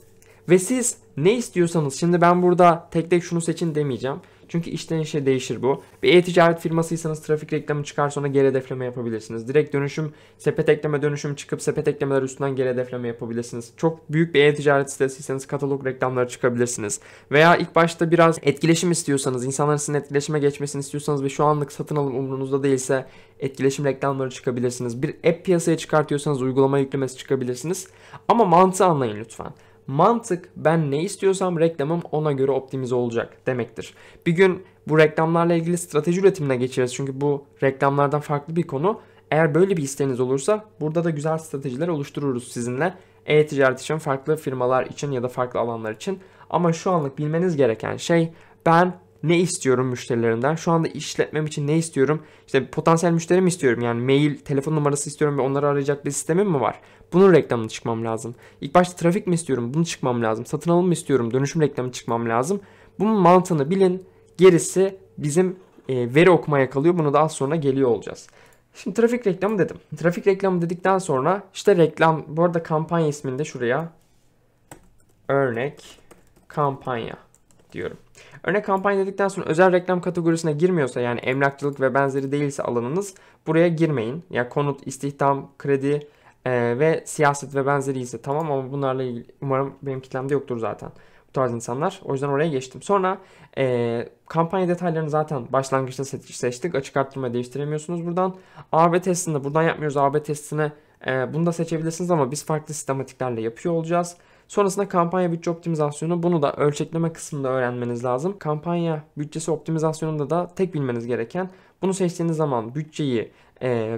Ve siz ne istiyorsanız, şimdi ben burada tek tek şunu seçin demeyeceğim. Çünkü işten işe değişir bu. Bir e-ticaret firmasıysanız trafik reklamı çıkar, sonra geri hedefleme yapabilirsiniz. Direkt dönüşüm, sepet ekleme dönüşüm çıkıp sepet eklemeler üstünden geri hedefleme yapabilirsiniz. Çok büyük bir e-ticaret sitesiyseniz katalog reklamları çıkabilirsiniz. Veya ilk başta biraz etkileşim istiyorsanız, insanların sizin etkileşime geçmesini istiyorsanız ve şu anlık satın alım umurunuzda değilse etkileşim reklamları çıkabilirsiniz. Bir app piyasaya çıkartıyorsanız uygulama yüklemesi çıkabilirsiniz. Ama mantığı anlayın lütfen. Mantık, ben ne istiyorsam reklamım ona göre optimize olacak demektir. Bir gün bu reklamlarla ilgili strateji üretimine geçeriz. Çünkü bu reklamlardan farklı bir konu. Eğer böyle bir isteğiniz olursa burada da güzel stratejiler oluştururuz sizinle. E-ticaret için, farklı firmalar için ya da farklı alanlar için. Ama şu anlık bilmeniz gereken şey, ben ne istiyorum müşterilerimden? Şu anda işletmem için ne istiyorum? İşte potansiyel müşteri mi istiyorum? Yani mail, telefon numarası istiyorum ve onları arayacak bir sistemim mi var? Bunun reklamını çıkmam lazım. İlk başta trafik mi istiyorum? Bunu çıkmam lazım. Satın alım mı istiyorum? Dönüşüm reklamı çıkmam lazım. Bunun mantığını bilin. Gerisi bizim veri okumaya kalıyor. Bunu da az sonra geliyor olacağız. Şimdi trafik reklamı dedim. Trafik reklamı dedikten sonra işte reklam. Bu arada kampanya isminde şuraya örnek kampanya diyorum. Örnek kampanya dedikten sonra özel reklam kategorisine girmiyorsa, yani emlakçılık ve benzeri değilse alanınız, buraya girmeyin. Ya konut, istihdam, kredi ve siyaset ve benzeri ise tamam, ama bunlarla ilgili umarım benim kitlemde yoktur zaten bu tarz insanlar. O yüzden oraya geçtim. Sonra kampanya detaylarını zaten başlangıçta seçtik. Açık arttırma değiştiremiyorsunuz buradan. AB testini buradan yapmıyoruz. AB testini bunu da seçebilirsiniz ama biz farklı sistematiklerle yapıyor olacağız. Sonrasında kampanya bütçe optimizasyonu, bunu da ölçekleme kısmında öğrenmeniz lazım. Kampanya bütçesi optimizasyonunda da tek bilmeniz gereken, bunu seçtiğiniz zaman bütçeyi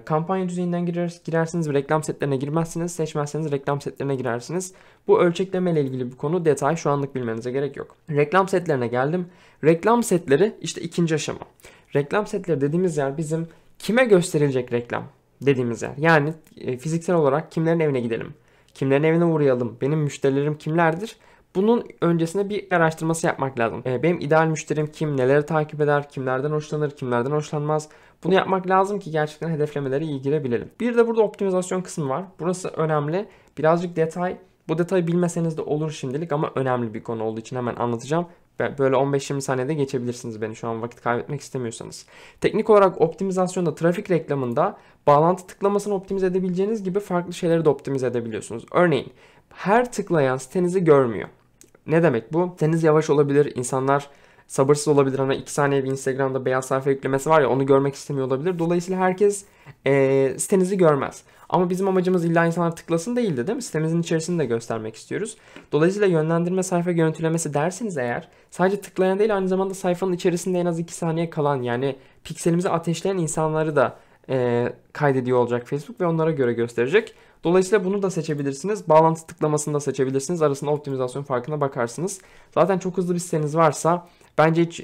kampanya düzeyinden girersiniz ve reklam setlerine girmezsiniz. Seçmezseniz reklam setlerine girersiniz. Bu ölçekleme ile ilgili bir konu, detay şu anlık bilmenize gerek yok. Reklam setlerine geldim. Reklam setleri işte ikinci aşama. Reklam setleri dediğimiz yer bizim kime gösterilecek reklam dediğimiz yer. Yani fiziksel olarak kimlerin evine gidelim, kimlerin evine uğrayalım, benim müşterilerim kimlerdir? Bunun öncesinde bir araştırması yapmak lazım. Benim ideal müşterim kim, neleri takip eder, kimlerden hoşlanır, kimlerden hoşlanmaz. Bunu yapmak lazım ki gerçekten hedeflemeleri iyi girebilelim. Bir de burada optimizasyon kısmı var. Burası önemli. Birazcık detay. Bu detayı bilmeseniz de olur şimdilik ama önemli bir konu olduğu için hemen anlatacağım. Böyle 15-20 saniyede geçebilirsiniz beni şu an, vakit kaybetmek istemiyorsanız. Teknik olarak optimizasyonda, trafik reklamında bağlantı tıklamasını optimize edebileceğiniz gibi farklı şeyleri de optimize edebiliyorsunuz. Örneğin her tıklayan sitenizi görmüyor. Ne demek bu? Siteniz yavaş olabilir, insanlar sabırsız olabilir. Hani 2 saniye bir Instagram'da beyaz sayfa yüklemesi var ya, onu görmek istemiyor olabilir. Dolayısıyla herkes sitenizi görmez. Ama bizim amacımız illa insanlar tıklasın değildi, değil mi? Sitemizin içerisini de göstermek istiyoruz. Dolayısıyla yönlendirme sayfa görüntülemesi dersiniz eğer, sadece tıklayan değil aynı zamanda sayfanın içerisinde en az 2 saniye kalan, yani pikselimizi ateşleyen insanları da kaydediyor olacak Facebook ve onlara göre gösterecek. Dolayısıyla bunu da seçebilirsiniz. Bağlantı tıklamasını da seçebilirsiniz. Arasında optimizasyon farkına bakarsınız. Zaten çok hızlı bir siteniz varsa bence hiç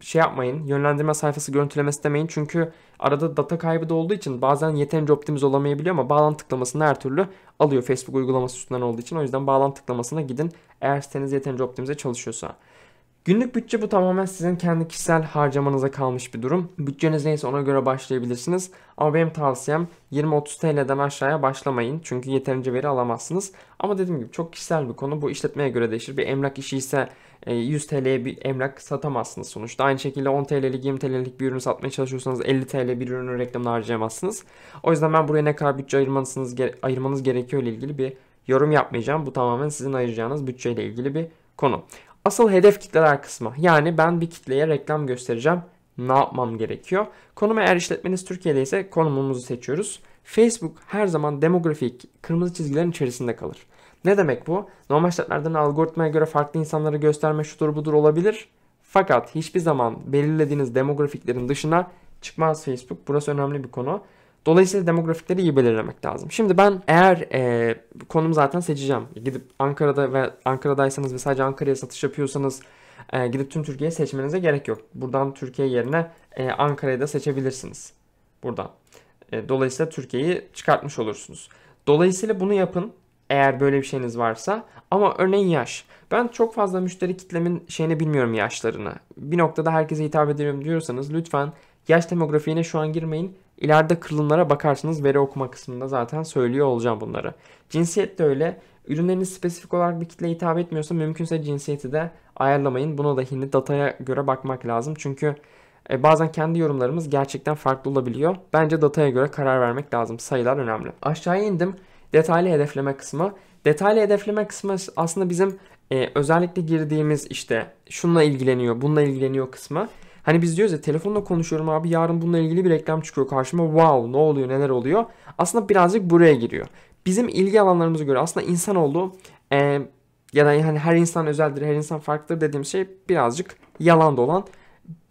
şey yapmayın, yönlendirme sayfası görüntülemesi demeyin. Çünkü arada data kaybı da olduğu için bazen yeterince optimize olamayabiliyor ama bağlantı tıklamasını her türlü alıyor Facebook uygulaması üstünden olduğu için. O yüzden bağlantı tıklamasına gidin eğer siteniz yeterince optimize çalışıyorsa. Günlük bütçe, bu tamamen sizin kendi kişisel harcamanıza kalmış bir durum. Bütçeniz neyse ona göre başlayabilirsiniz. Ama benim tavsiyem 20-30 TL'den aşağıya başlamayın. Çünkü yeterince veri alamazsınız. Ama dediğim gibi çok kişisel bir konu. Bu işletmeye göre değişir. Bir emlak işi ise 100 TL'ye bir emlak satamazsınız sonuçta. Aynı şekilde 10 TL'lik 20 TL'lik bir ürünü satmaya çalışıyorsanız 50 TL bir ürünün reklamını harcayamazsınız. O yüzden ben buraya ne kadar bütçe ayırmanız gerekiyor ile ilgili bir yorum yapmayacağım. Bu tamamen sizin ayıracağınız bütçeyle ilgili bir konu. Asıl hedef kitleler kısmı, yani ben bir kitleye reklam göstereceğim. ne yapmam gerekiyor? Konuma eğer işletmeniz Türkiye'de ise konumumuzu seçiyoruz. Facebook her zaman demografik kırmızı çizgilerin içerisinde kalır. Ne demek bu? Normal şartlardan algoritmaya göre farklı insanlara gösterme şudur budur olabilir. Fakat hiçbir zaman belirlediğiniz demografiklerin dışına çıkmaz Facebook. Burası önemli bir konu. Dolayısıyla demografikleri iyi belirlemek lazım. Şimdi ben eğer konumu zaten seçeceğim. Gidip Ankara'da ve Ankara'daysanız ve sadece Ankara'ya satış yapıyorsanız gidip tüm Türkiye'yi seçmenize gerek yok. Buradan Türkiye yerine Ankara'yı da seçebilirsiniz. Buradan. Dolayısıyla Türkiye'yi çıkartmış olursunuz. Dolayısıyla bunu yapın. Eğer böyle bir şeyiniz varsa, ama örneğin yaş. Ben çok fazla müşteri kitlemin şeyini bilmiyorum, yaşlarını. Bir noktada herkese hitap ediyorum diyorsanız lütfen yaş demografiğine şu an girmeyin. İleride kırılımlara bakarsınız. Veri okuma kısmında zaten söylüyor olacağım bunları. Cinsiyet de öyle. Ürünleriniz spesifik olarak bir kitleye hitap etmiyorsa mümkünse cinsiyeti de ayarlamayın. Buna da yine dataya göre bakmak lazım. Çünkü bazen kendi yorumlarımız gerçekten farklı olabiliyor. Bence dataya göre karar vermek lazım. Sayılar önemli. Aşağıya indim. Detaylı hedefleme kısmı. Detaylı hedefleme kısmı aslında bizim özellikle girdiğimiz işte şununla ilgileniyor, bununla ilgileniyor kısmı. Hani biz diyoruz ya, telefonla konuşuyorum abi, yarın bununla ilgili bir reklam çıkıyor karşıma. Wow, ne oluyor, neler oluyor. Aslında birazcık buraya giriyor. Bizim ilgi alanlarımıza göre aslında insanoğlu ya da hani her insan özeldir, her insan farklıdır dediğim şey birazcık yalan dolan.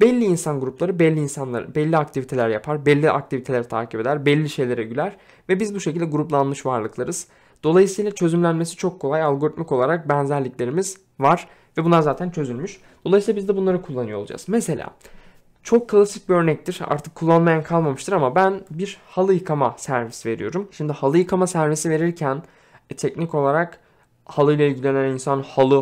Belli insan grupları, belli insanlar, belli aktiviteler yapar, belli aktiviteleri takip eder, belli şeylere güler ve biz bu şekilde gruplanmış varlıklarız. Dolayısıyla çözümlenmesi çok kolay, algoritmik olarak benzerliklerimiz var ve bunlar zaten çözülmüş. Dolayısıyla biz de bunları kullanıyor olacağız. Mesela çok klasik bir örnektir, artık kullanmayan kalmamıştır ama ben bir halı yıkama servisi veriyorum. Şimdi halı yıkama servisi verirken teknik olarak halıyla ilgilenen insan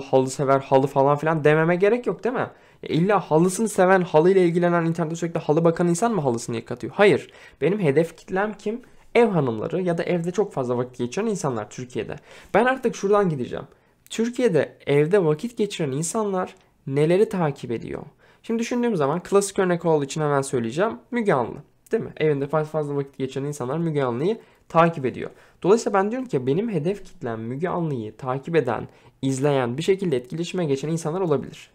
halı sever, halı falan filan dememe gerek yok değil mi? İlla halısını seven, halıyla ilgilenen, internette sürekli halı bakan insan mı halısını yıkatıyor? Hayır. Benim hedef kitlem kim? Ev hanımları ya da evde çok fazla vakit geçiren insanlar Türkiye'de. Ben artık şuradan gideceğim. Türkiye'de evde vakit geçiren insanlar neleri takip ediyor? Şimdi düşündüğüm zaman klasik örnek olduğu için hemen söyleyeceğim. Müge Anlı. Değil mi? Evinde fazla vakit geçiren insanlar Müge Anlı'yı takip ediyor. Dolayısıyla ben diyorum ki benim hedef kitlem Müge Anlı'yı takip eden, izleyen, bir şekilde etkileşime geçen insanlar olabilir.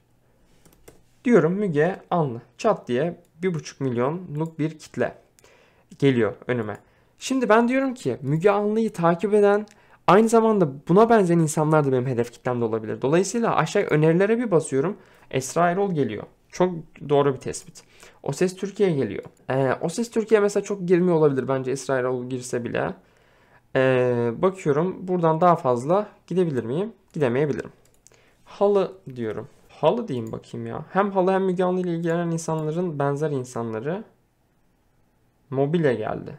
Diyorum Müge Anlı. Çat diye 1,5 milyonluk bir kitle geliyor önüme. Şimdi ben diyorum ki Müge Anlı'yı takip eden, aynı zamanda buna benzeyen insanlar da benim hedef kitlemde olabilir. Dolayısıyla aşağı önerilere bir basıyorum. Esra Erol geliyor. Çok doğru bir tespit. O Ses Türkiye geliyor. O Ses Türkiye mesela çok girmiyor olabilir bence, Esra Erol girse bile. Bakıyorum buradan daha fazla gidebilir miyim? Gidemeyebilirim. Halı diyorum. Halı diyeyim bakayım ya. Hem halı hem Müge Anlı ile ilgilenen insanların benzer insanları. Mobilya geldi.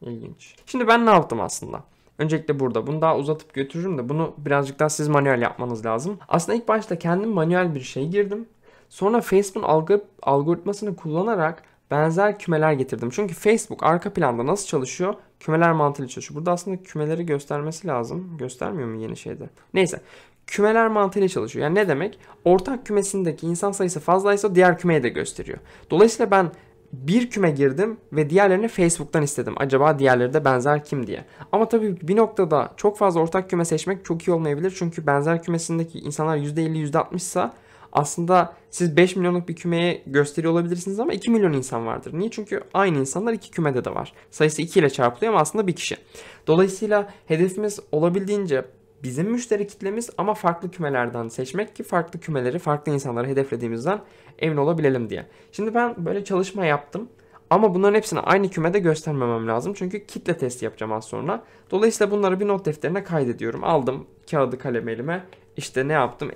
İlginç. Şimdi ben ne yaptım aslında? Öncelikle burada. Bunu daha uzatıp götürürüm de bunu birazcık daha siz manuel yapmanız lazım. Aslında ilk başta kendim manuel bir şey girdim. Sonra Facebook'un algoritmasını kullanarak benzer kümeler getirdim. Çünkü Facebook arka planda nasıl çalışıyor? Kümeler mantığıyla çalışıyor. Burada aslında kümeleri göstermesi lazım. Göstermiyor mu yeni şeyde? Neyse. Kümeler mantığıyla çalışıyor. Yani ne demek? Ortak kümesindeki insan sayısı fazlaysa diğer kümeyi de gösteriyor. Dolayısıyla ben bir küme girdim ve diğerlerini Facebook'tan istedim. Acaba diğerleri de benzer kim diye. Ama tabii bir noktada çok fazla ortak küme seçmek çok iyi olmayabilir. Çünkü benzer kümesindeki insanlar %50 %60 ise aslında siz 5 milyonluk bir kümeye gösteriyor olabilirsiniz ama 2 milyon insan vardır. Niye? Çünkü aynı insanlar iki kümede de var. Sayısı 2 ile çarpılıyor ama aslında bir kişi. Dolayısıyla hedefimiz olabildiğince bizim müşteri kitlemiz ama farklı kümelerden seçmek ki farklı kümeleri, farklı insanları hedeflediğimizden emin olabilelim diye. Şimdi ben böyle çalışma yaptım ama bunların hepsini aynı kümede göstermemem lazım. Çünkü kitle testi yapacağım az sonra. Dolayısıyla bunları bir not defterine kaydediyorum. Aldım kağıdı kalemi elime. İşte ne yaptım?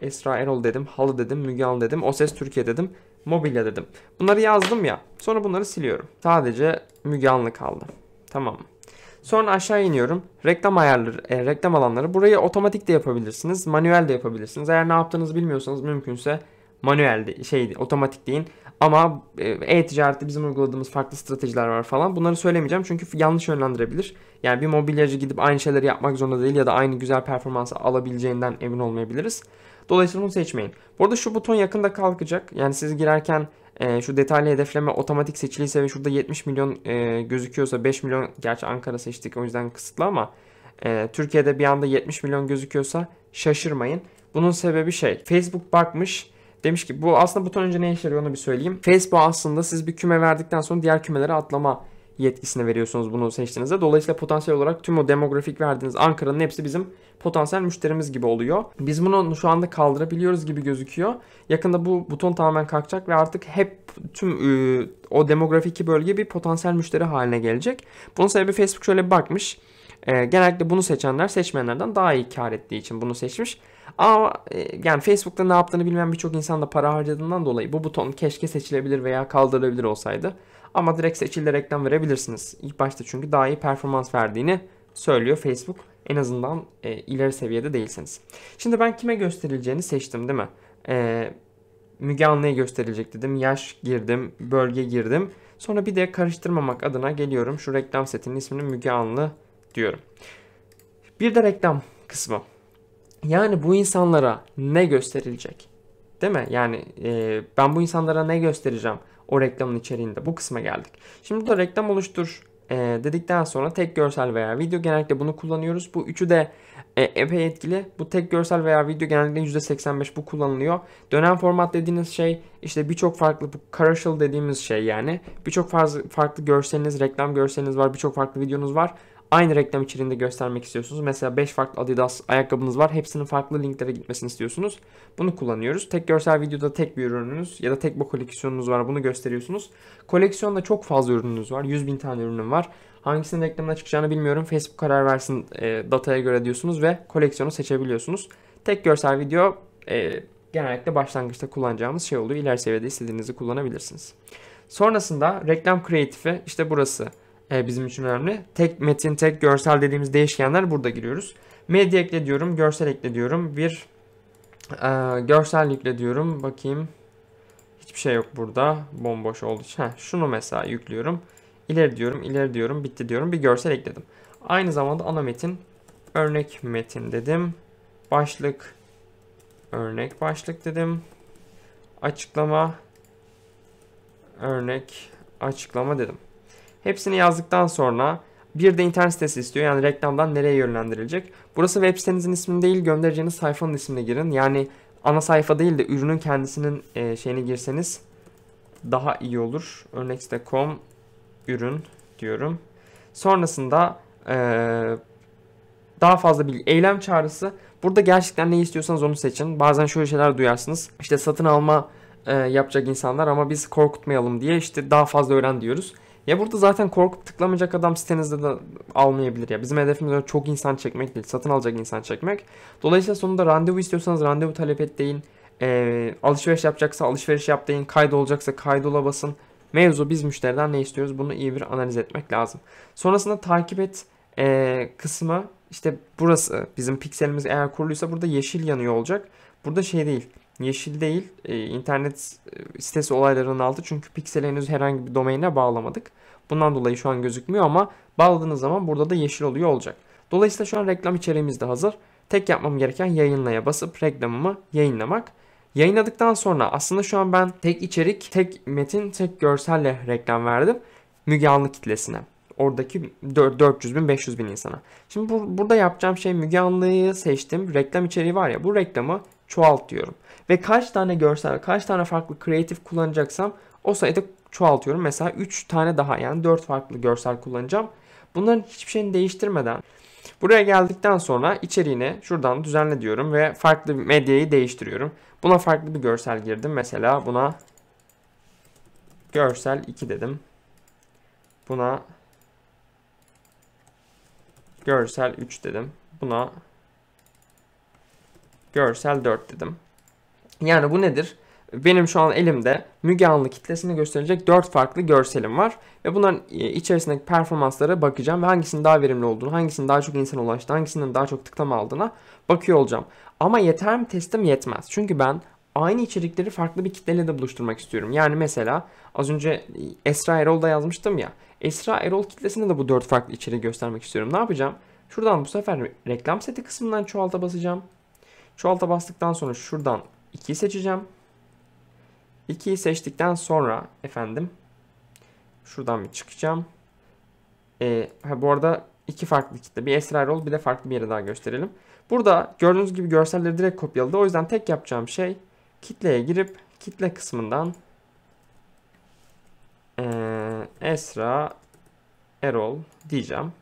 Esra Erol dedim, halı dedim, Müge Anlı dedim, O Ses Türkiye dedim, mobilya dedim. Bunları yazdım ya. Sonra bunları siliyorum. Sadece Müge Anlı kaldı. Tamam mı? Sonra aşağı iniyorum. Reklam ayarları, reklam alanları. Burayı otomatik de yapabilirsiniz, manuel de yapabilirsiniz. Eğer ne yaptığınızı bilmiyorsanız mümkünse manuel de, otomatik deyin. Ama e-ticarette bizim uyguladığımız farklı stratejiler var falan. Bunları söylemeyeceğim çünkü yanlış yönlendirebilir. Yani bir mobilyacı gidip aynı şeyleri yapmak zorunda değil ya da aynı güzel performansı alabileceğinden emin olmayabiliriz. Dolayısıyla bunu seçmeyin. Bu arada şu buton yakında kalkacak. Yani siz girerken şu detaylı hedefleme otomatik seçiliyse ve şurada 70 milyon gözüküyorsa, 5 milyon gerçi Ankara seçtik o yüzden kısıtlı ama Türkiye'de bir anda 70 milyon gözüküyorsa şaşırmayın. Bunun sebebi Facebook bakmış Demiş ki bu aslında buton önce ne işe yarıyor onu bir söyleyeyim. Facebook aslında siz bir küme verdikten sonra diğer kümelere atlama yetkisini veriyorsunuz bunu seçtiğinizde. Dolayısıyla potansiyel olarak tüm o demografik verdiğiniz Ankara'nın hepsi bizim potansiyel müşterimiz gibi oluyor. Biz bunu şu anda kaldırabiliyoruz gibi gözüküyor. Yakında bu buton tamamen kalkacak ve artık hep tüm o demografik bölge bir potansiyel müşteri haline gelecek. Bunun sebebi Facebook şöyle bir bakmış. Genellikle bunu seçenler seçmeyenlerden daha iyi kar ettiği için bunu seçmiş. Ama yani Facebook'ta ne yaptığını bilmeyen birçok insan da para harcadığından dolayı bu buton keşke seçilebilir veya kaldırılabilir olsaydı. Ama direkt seçildi reklam verebilirsiniz. İlk başta çünkü daha iyi performans verdiğini söylüyor Facebook. En azından ileri seviyede değilseniz. Şimdi ben kime gösterileceğini seçtim değil mi? Müge Anlı'ya gösterilecek dedim. Yaş girdim, bölge girdim. Sonra bir de karıştırmamak adına geliyorum. Şu reklam setinin ismini Müge Anlı diyorum. Bir de reklam kısmı. Yani bu insanlara ne gösterilecek? Değil mi? Yani ben bu insanlara ne göstereceğim? O reklamın içeriğinde bu kısma geldik. Şimdi de reklam oluştur dedikten sonra tek görsel veya video genellikle bunu kullanıyoruz. Bu üçü de epey etkili. Bu tek görsel veya video genellikle %85 bu kullanılıyor. Dönem format dediğiniz şey işte birçok farklı bu commercial dediğimiz şey yani. Birçok farklı görseliniz, reklam görseliniz var. Birçok farklı videonuz var. Aynı reklam içeriğinde göstermek istiyorsunuz. Mesela 5 farklı Adidas ayakkabınız var. Hepsinin farklı linklere gitmesini istiyorsunuz. Bunu kullanıyoruz. Tek görsel videoda tek bir ürününüz ya da tek bir koleksiyonunuz var. Bunu gösteriyorsunuz. Koleksiyonda çok fazla ürününüz var. 100.000 tane ürünüm var. Hangisinin reklamına çıkacağını bilmiyorum. Facebook karar versin dataya göre diyorsunuz ve koleksiyonu seçebiliyorsunuz. Tek görsel video genellikle başlangıçta kullanacağımız şey oluyor. İleri seviyede istediğinizi kullanabilirsiniz. Sonrasında reklam kreatifi işte burası. Bizim için önemli. Tek metin, tek görsel dediğimiz değişkenler burada giriyoruz. Medya ekle diyorum, görsel ekle diyorum. Bir görsel yükle diyorum. Bakayım. Hiçbir şey yok burada. Bomboş olduğu için. Şunu mesela yüklüyorum. İleri diyorum, ileri diyorum. Bitti diyorum. Bir görsel ekledim. Aynı zamanda ana metin, örnek metin dedim. Başlık, örnek başlık dedim. Açıklama, örnek açıklama dedim. Hepsini yazdıktan sonra bir de internet sitesi istiyor. Yani reklamdan nereye yönlendirilecek? Burası web sitenizin ismini değil göndereceğiniz sayfanın ismine girin. Yani ana sayfa değil de ürünün kendisinin şeyine girseniz daha iyi olur. Örnek site.com ürün diyorum. Sonrasında daha fazla bilgi. Eylem çağrısı. Burada gerçekten ne istiyorsanız onu seçin. Bazen şöyle şeyler duyarsınız. İşte satın alma yapacak insanlar ama biz korkutmayalım diye işte daha fazla öğren diyoruz. Ya burada zaten korkup tıklamayacak adam sitenizde de almayabilir ya. Bizim hedefimiz öyle çok insan çekmek değil. Satın alacak insan çekmek. Dolayısıyla sonunda randevu istiyorsanız randevu talep et deyin. Alışveriş yapacaksa alışveriş yap deyin. Kaydolacaksa kaydola basın. Mevzu biz müşteriden ne istiyoruz? Bunu iyi bir analiz etmek lazım. Sonrasında takip et kısmı. İşte burası bizim pikselimiz eğer kuruluysa burada yeşil yanıyor olacak. Burada şey değil. Yeşil değil, internet sitesi olaylarının altı çünkü pikseli henüz herhangi bir domaine bağlamadık. Bundan dolayı şu an gözükmüyor ama bağladığınız zaman burada da yeşil oluyor olacak. Dolayısıyla şu an reklam içeriğimiz de hazır. Tek yapmam gereken yayınlaya basıp reklamımı yayınlamak. Yayınladıktan sonra aslında şu an ben tek içerik, tek metin, tek görselle reklam verdim. Müge Anlı kitlesine. Oradaki 400.000-500.000 insana. Şimdi burada yapacağım şey Müge Anlı'yı seçtim. Reklam içeriği var ya bu reklamı çoğalt diyorum. Ve kaç tane görsel, kaç tane farklı kreatif kullanacaksam o sayıda çoğaltıyorum. Mesela 3 tane daha yani 4 farklı görsel kullanacağım. Bunların hiçbir şeyini değiştirmeden buraya geldikten sonra içeriğini şuradan düzenle diyorum ve farklı medyayı değiştiriyorum. Buna farklı bir görsel girdim. Mesela buna görsel 2 dedim. Buna görsel 3 dedim. Buna görsel 4 dedim. Yani bu nedir? Benim şu an elimde Müge Anlı kitlesini gösterecek 4 farklı görselim var. Ve bunların içerisindeki performanslara bakacağım. Ve hangisinin daha verimli olduğunu, hangisinin daha çok insana ulaştı, hangisinin daha çok tıklama aldığına bakıyor olacağım. Ama yeter mi testim yetmez. Çünkü ben aynı içerikleri farklı bir kitleyle de buluşturmak istiyorum. Yani mesela az önce Esra Erol'da yazmıştım ya. Esra Erol kitlesinde de bu 4 farklı içeriği göstermek istiyorum. Ne yapacağım? Şuradan bu sefer reklam seti kısmından çoğalta basacağım. Çoğalta bastıktan sonra şuradan 2'yi seçeceğim. 2'yi seçtikten sonra efendim şuradan bir çıkacağım. Bu arada iki farklı kitle. Bir Esra Erol bir de farklı bir yere daha gösterelim. Burada gördüğünüz gibi görselleri direkt kopyaladı. O yüzden tek yapacağım şey kitleye girip kitle kısmından Esra Erol diyeceğim.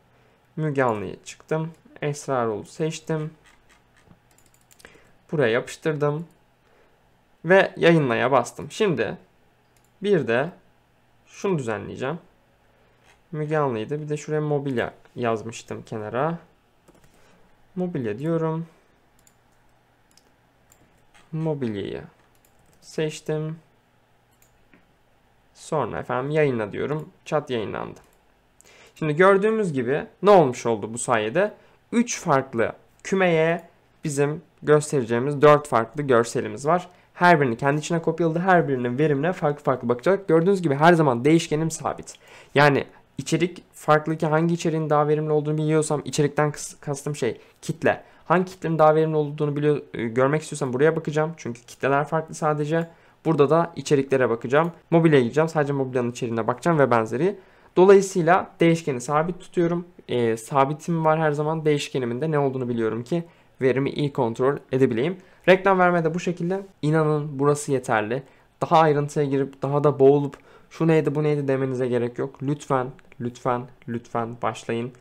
Müge Anlı'ya çıktım. Esra Erol'u seçtim. Buraya yapıştırdım. Ve yayınlaya bastım. Şimdi bir de şunu düzenleyeceğim. Müge Anlı'ydı. Bir de şuraya mobilya yazmıştım kenara. Mobilya diyorum. Mobilyayı seçtim. Sonra efendim yayınla diyorum. Chat yayınlandı. Şimdi gördüğümüz gibi ne olmuş oldu bu sayede? 3 farklı kümeye bizim göstereceğimiz 4 farklı görselimiz var. Her birini kendi içine kopyaladı. Her birinin verimine farklı farklı bakacak. Gördüğünüz gibi her zaman değişkenim sabit. Yani içerik farklı ki hangi içeriğin daha verimli olduğunu biliyorsam, içerikten kastım şey kitle. Hangi kitlenin daha verimli olduğunu görmek istiyorsam buraya bakacağım. Çünkü kitleler farklı sadece. Burada da içeriklere bakacağım. Mobilyaya gideceğim. Sadece mobilyanın içeriğine bakacağım ve benzeri. Dolayısıyla değişkeni sabit tutuyorum. Sabitim var her zaman. Değişkenimin de ne olduğunu biliyorum ki verimi iyi kontrol edebileyim. Reklam verme de bu şekilde. İnanın burası yeterli. Daha ayrıntıya girip daha da boğulup şu neydi bu neydi demenize gerek yok. Lütfen, lütfen, lütfen başlayın.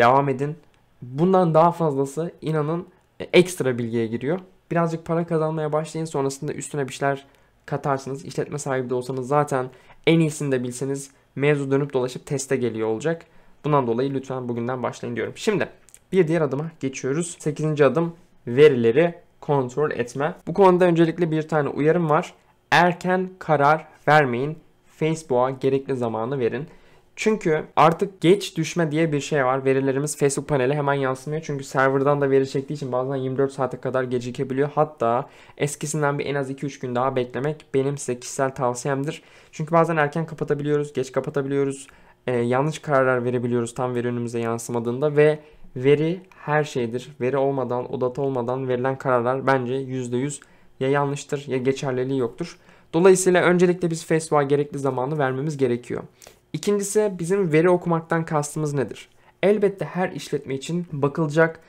Devam edin. Bundan daha fazlası inanın ekstra bilgiye giriyor. Birazcık para kazanmaya başlayın. Sonrasında üstüne bir şeyler katarsınız. İşletme sahibi de olsanız zaten en iyisini de bilseniz mevzu dönüp dolaşıp teste geliyor olacak. Bundan dolayı lütfen bugünden başlayın diyorum. Şimdi bir diğer adıma geçiyoruz. 8. adım verileri kontrol etme. Bu konuda öncelikle bir tane uyarım var. Erken karar vermeyin. Facebook'a gerekli zamanı verin. Çünkü artık geç düşme diye bir şey var. Verilerimiz Facebook paneli hemen yansımıyor. Çünkü serverdan da veri çektiği için bazen 24 saate kadar gecikebiliyor. Hatta eskisinden bir en az 2-3 gün daha beklemek benim size kişisel tavsiyemdir. Çünkü bazen erken kapatabiliyoruz, geç kapatabiliyoruz. Yanlış kararlar verebiliyoruz tam veri önümüze yansımadığında ve veri her şeydir. Veri olmadan, o data olmadan verilen kararlar bence %100 ya yanlıştır ya geçerliliği yoktur. Dolayısıyla öncelikle biz Facebook'a gerekli zamanı vermemiz gerekiyor. İkincisi bizim veri okumaktan kastımız nedir? Elbette her işletme için bakılacak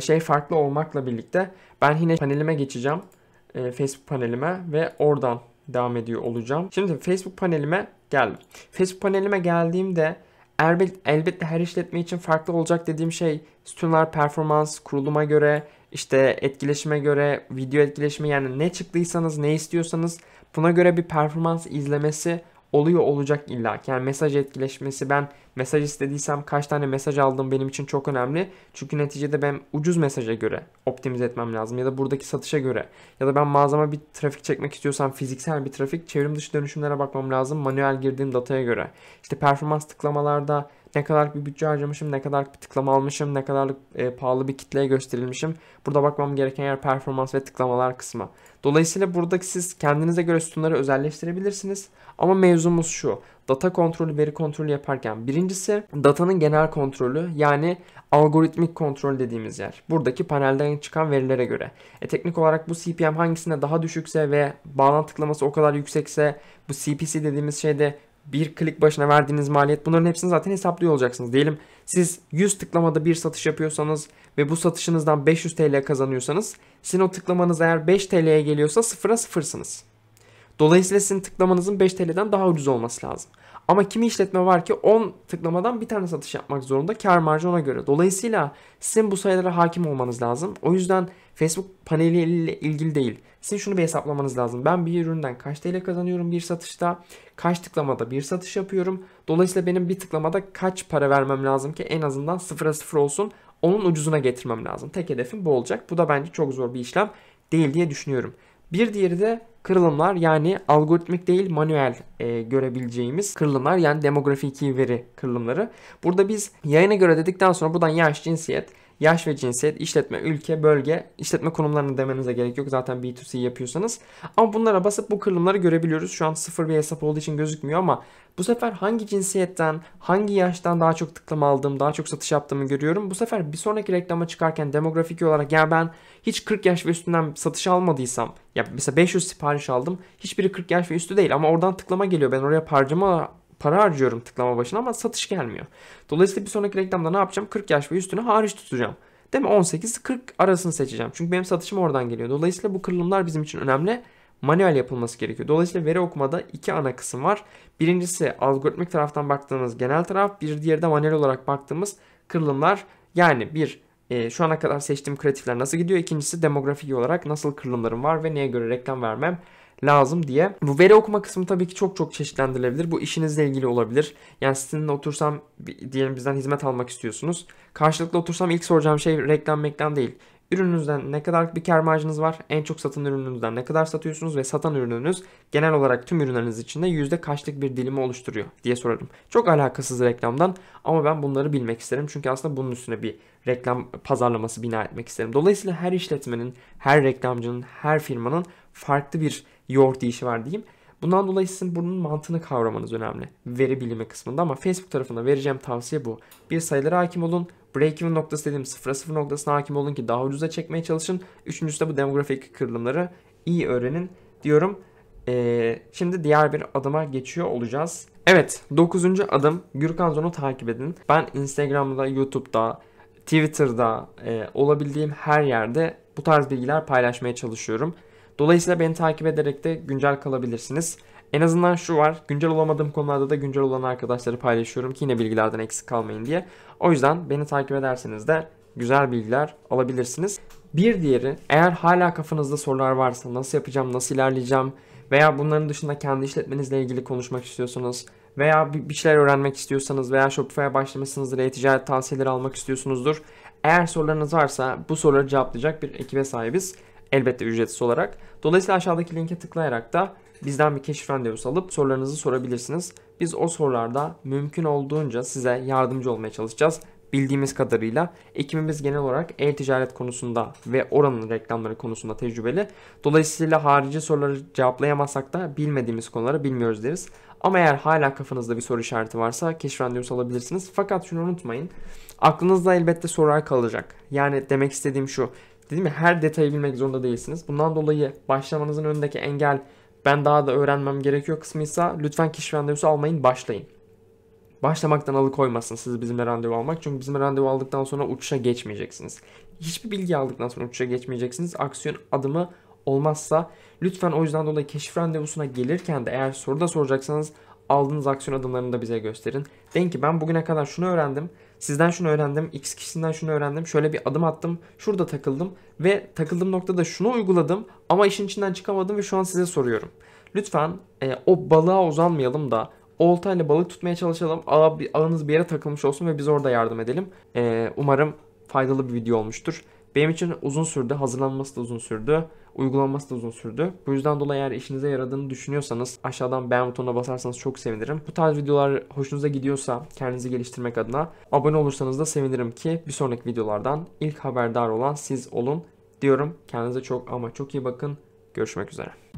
şey farklı olmakla birlikte ben yine panelime geçeceğim. Facebook panelime ve oradan devam ediyor olacağım. Şimdi Facebook panelime geldim. Facebook panelime geldiğimde elbette her işletme için farklı olacak dediğim şey sütunlar, performans, kuruluma göre, işte etkileşime göre, video etkileşimi yani ne çıktıysanız, ne istiyorsanız buna göre bir performans izlemesi oluyor olacak illa ki. Yani mesaj etkileşmesi, ben mesaj istediysem kaç tane mesaj aldığım benim için çok önemli. Çünkü neticede ben ucuz mesaja göre optimize etmem lazım ya da buradaki satışa göre. Ya da ben mağazama bir trafik çekmek istiyorsam fiziksel bir trafik, çevrim dışı dönüşümlere bakmam lazım manuel girdiğim dataya göre. İşte performans tıklamalarda ne kadar bir bütçe harcamışım, ne kadar bir tıklama almışım, ne kadar pahalı bir kitleye gösterilmişim. Burada bakmam gereken yer performans ve tıklamalar kısmı. Dolayısıyla buradaki siz kendinize göre sütunları özelleştirebilirsiniz. Ama mevzumuz şu. Data kontrolü, veri kontrolü yaparken birincisi datanın genel kontrolü yani algoritmik kontrol dediğimiz yer. Buradaki panelden çıkan verilere göre. Teknik olarak bu CPM hangisinde daha düşükse ve bağlantı tıklaması o kadar yüksekse bu CPC dediğimiz şeyde bir klik başına verdiğiniz maliyet bunların hepsini zaten hesaplıyor olacaksınız. Diyelim siz 100 tıklamada bir satış yapıyorsanız ve bu satışınızdan 500 TL kazanıyorsanız sizin o tıklamanız eğer 5 TL'ye geliyorsa sıfıra sıfırsınız. Dolayısıyla sizin tıklamanızın 5 TL'den daha ucuz olması lazım. Ama kimi işletme var ki 10 tıklamadan bir tane satış yapmak zorunda kar marjı ona göre. Dolayısıyla sizin bu sayılara hakim olmanız lazım. O yüzden Facebook paneliyle ilgili değil. Sizin şunu bir hesaplamanız lazım. Ben bir üründen kaç TL kazanıyorum bir satışta? Kaç tıklamada bir satış yapıyorum? Dolayısıyla benim bir tıklamada kaç para vermem lazım ki en azından sıfıra sıfır olsun? Onun ucuzuna getirmem lazım. Tek hedefim bu olacak. Bu da bence çok zor bir işlem değil diye düşünüyorum. Bir diğeri de kırılımlar yani algoritmik değil manuel görebileceğimiz kırılımlar yani demografik veri kırılımları. Burada biz yayına göre dedikten sonra buradan yaş ve cinsiyet, işletme, ülke, bölge, işletme konumlarını demenize gerek yok. Zaten B2C yapıyorsanız. Ama bunlara basıp bu kırılımları görebiliyoruz. Şu an sıfır bir hesap olduğu için gözükmüyor ama bu sefer hangi cinsiyetten, hangi yaştan daha çok tıklama aldığım, daha çok satış yaptığımı görüyorum. Bu sefer bir sonraki reklama çıkarken demografik olarak ya ben hiç 40 yaş ve üstünden satış almadıysam, ya mesela 500 sipariş aldım. Hiçbiri 40 yaş ve üstü değil ama oradan tıklama geliyor. Ben oraya para harcıyorum tıklama başına ama satış gelmiyor. Dolayısıyla bir sonraki reklamda ne yapacağım? 40 yaş ve üstünü hariç tutacağım. Değil mi? 18-40 arasını seçeceğim. Çünkü benim satışım oradan geliyor. Dolayısıyla bu kırılımlar bizim için önemli. manuel yapılması gerekiyor. Dolayısıyla veri okumada iki ana kısım var. Birincisi algoritmik taraftan baktığımız genel taraf, bir diğeri de manuel olarak baktığımız kırılımlar. Yani bir, şu ana kadar seçtiğim kreatifler nasıl gidiyor? İkincisi demografik olarak nasıl kırılımlarım var ve neye göre reklam vermem lazım diye. Bu veri okuma kısmı tabii ki çok çeşitlendirilebilir. Bu işinizle ilgili olabilir. Yani sizinle otursam diyelim bizden hizmet almak istiyorsunuz. Karşılıklı otursam ilk soracağım şey reklam değil. Ürününüzden ne kadar bir kâr marjınız var? En çok satan ürününüzden ne kadar satıyorsunuz? Ve satan ürününüz genel olarak tüm ürünleriniz içinde yüzde kaçlık bir dilimi oluşturuyor diye sorarım. Çok alakasız reklamdan ama ben bunları bilmek isterim. Çünkü aslında bunun üstüne bir reklam pazarlaması bina etmek isterim. Dolayısıyla her işletmenin, her reklamcının, her firmanın farklı bir yoğurt işi var diyeyim. Bundan dolayı sizin bunun mantığını kavramanız önemli. Veri bilimi kısmında ama Facebook tarafında vereceğim tavsiye bu. Bir, sayılara hakim olun. Break-even noktası dediğim 0-0 noktasına hakim olun ki daha ucuza çekmeye çalışın. Üçüncüsü de bu demografik kırılımları iyi öğrenin diyorum. Şimdi diğer bir adıma geçiyor olacağız. Evet, 9. adım, Gürkan Zon'u takip edin. Ben Instagram'da, YouTube'da, Twitter'da olabildiğim her yerde bu tarz bilgiler paylaşmaya çalışıyorum. Dolayısıyla beni takip ederek de güncel kalabilirsiniz. En azından şu var, güncel olamadığım konularda da güncel olan arkadaşları paylaşıyorum ki yine bilgilerden eksik kalmayın diye. O yüzden beni takip ederseniz de güzel bilgiler alabilirsiniz. Bir diğeri, eğer hala kafanızda sorular varsa nasıl yapacağım, nasıl ilerleyeceğim veya bunların dışında kendi işletmenizle ilgili konuşmak istiyorsanız veya bir şeyler öğrenmek istiyorsanız veya Shopify'a başlamışsınızdır, e-ticaret tavsiyeleri almak istiyorsunuzdur. Eğer sorularınız varsa bu soruları cevaplayacak bir ekibe sahibiz. Elbette ücretsiz olarak. Dolayısıyla aşağıdaki linke tıklayarak da bizden bir keşif randevusu alıp sorularınızı sorabilirsiniz. Biz o sorularda mümkün olduğunca size yardımcı olmaya çalışacağız. Bildiğimiz kadarıyla ekibimiz genel olarak e-ticaret konusunda ve oranın reklamları konusunda tecrübeli. Dolayısıyla harici soruları cevaplayamasak da bilmediğimiz konuları bilmiyoruz deriz. Ama eğer hala kafanızda bir soru işareti varsa keşif randevusu alabilirsiniz. Fakat şunu unutmayın. Aklınızda elbette sorular kalacak. Yani demek istediğim şu. Dedim ya, her detayı bilmek zorunda değilsiniz. Bundan dolayı başlamanızın önündeki engel ben daha da öğrenmem gerekiyor kısmıysa lütfen keşif randevusu almayın, başlayın. Başlamaktan alıkoymasın sizi bizimle randevu almak. Çünkü bizimle randevu aldıktan sonra uçuşa geçmeyeceksiniz. Hiçbir bilgi aldıktan sonra uçuşa geçmeyeceksiniz. Aksiyon adımı olmazsa lütfen, o yüzden dolayı keşif randevusuna gelirken de eğer soru da soracaksanız aldığınız aksiyon adımlarını da bize gösterin. Deyin ki ben bugüne kadar şunu öğrendim. Sizden şunu öğrendim, X kişisinden şunu öğrendim, şöyle bir adım attım, şurada takıldım ve takıldığım noktada şunu uyguladım ama işin içinden çıkamadım ve şu an size soruyorum. Lütfen o balığa uzanmayalım da oltayla balık tutmaya çalışalım, ağınız bir yere takılmış olsun ve biz orada yardım edelim. Umarım faydalı bir video olmuştur. Benim için uzun sürdü, hazırlanması da uzun sürdü, uygulanması da uzun sürdü. Bu yüzden dolayı eğer işinize yaradığını düşünüyorsanız aşağıdan beğen butonuna basarsanız çok sevinirim. Bu tarz videolar hoşunuza gidiyorsa kendinizi geliştirmek adına abone olursanız da sevinirim ki bir sonraki videolardan ilk haberdar olan siz olun diyorum. Kendinize çok ama çok iyi bakın. Görüşmek üzere.